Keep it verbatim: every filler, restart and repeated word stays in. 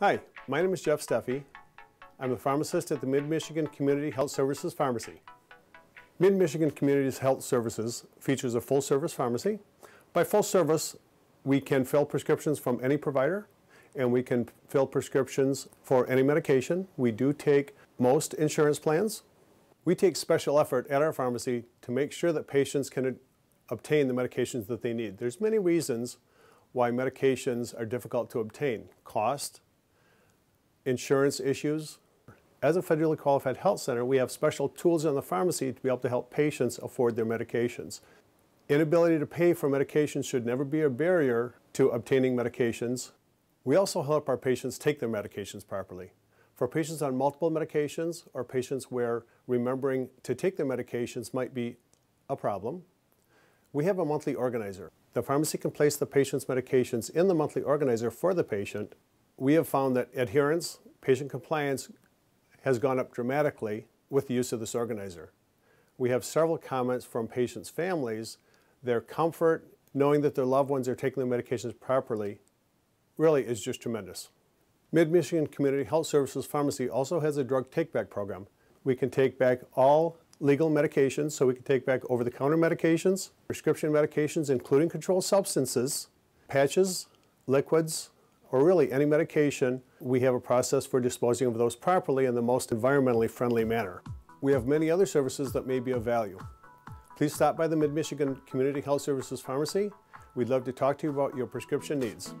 Hi, my name is Jeff Steffey. I'm a pharmacist at the MidMichigan Community Health Services Pharmacy. MidMichigan Community Health Services features a full-service pharmacy. By full service, we can fill prescriptions from any provider, and we can fill prescriptions for any medication. We do take most insurance plans. We take special effort at our pharmacy to make sure that patients can obtain the medications that they need. There's many reasons why medications are difficult to obtain. Cost, insurance issues. As a federally qualified health center, we have special tools in the pharmacy to be able to help patients afford their medications. Inability to pay for medications should never be a barrier to obtaining medications. We also help our patients take their medications properly. For patients on multiple medications or patients where remembering to take their medications might be a problem, we have a monthly organizer. The pharmacy can place the patient's medications in the monthly organizer for the patient. We have found that adherence, patient compliance has gone up dramatically with the use of this organizer. We have several comments from patients' families. Their comfort, knowing that their loved ones are taking their medications properly, really is just tremendous. MidMichigan Community Health Services Pharmacy also has a drug take-back program. We can take back all legal medications, so we can take back over-the-counter medications, prescription medications including controlled substances, patches, liquids, or really any medication. We have a process for disposing of those properly in the most environmentally friendly manner. We have many other services that may be of value. Please stop by the MidMichigan Community Health Services Pharmacy. We'd love to talk to you about your prescription needs.